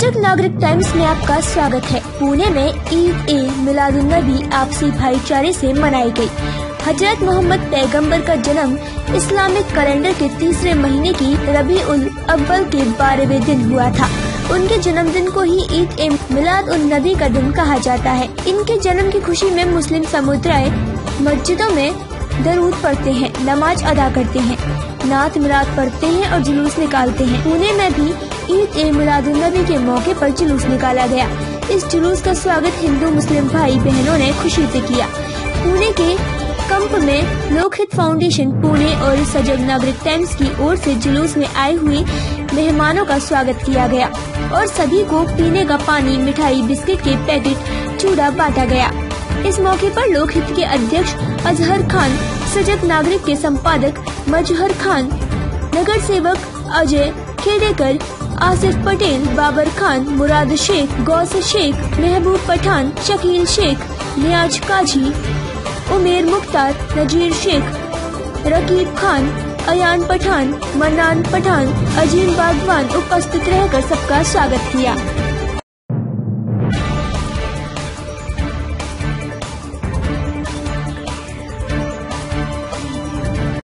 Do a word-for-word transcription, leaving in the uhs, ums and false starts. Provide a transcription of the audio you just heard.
सजग नागरिक टाइम्स में आपका स्वागत है। पुणे में ईद ए मिलादुन्नबी आपसी भाईचारे से मनाई गई। हजरत मोहम्मद पैगंबर का जन्म इस्लामिक कैलेंडर के तीसरे महीने की रबी उल अव्वल के बारहवें दिन हुआ था। उनके जन्मदिन को ही ईद ए मिलादुन्नबी का दिन कहा जाता है। इनके जन्म की खुशी में मुस्लिम समुदाय मस्जिदों में दरूद पढ़ते हैं, नमाज अदा करते हैं, नात मिलाद पढ़ते हैं और जुलूस निकालते हैं। पुणे में भी ईद ए मिलादुन्नबी के मौके पर जुलूस निकाला गया। इस जुलूस का स्वागत हिंदू मुस्लिम भाई बहनों ने खुशी से किया। पुणे के कंप में लोकहित फाउंडेशन पुणे और सजग नागरिक टाइम्स की ओर से जुलूस में आए हुए मेहमानों का स्वागत किया गया और सभी को पीने का पानी, मिठाई, बिस्किट के पैकेट, चूड़ा बांटा गया। इस मौके पर लोकहित के अध्यक्ष अजहर खान, सजग नागरिक के संपादक मजहर खान, नगर सेवक अजय खेडेकर, आसिफ पटेल, बाबर खान, मुराद शेख, गौस शेख, महबूब पठान, शकील शेख, नियाज काजी, उमेर मुख्तार, नजीर शेख, रकीब खान, अयान पठान, मनान पठान, अजीम बागवान उपस्थित रहकर सबका स्वागत किया।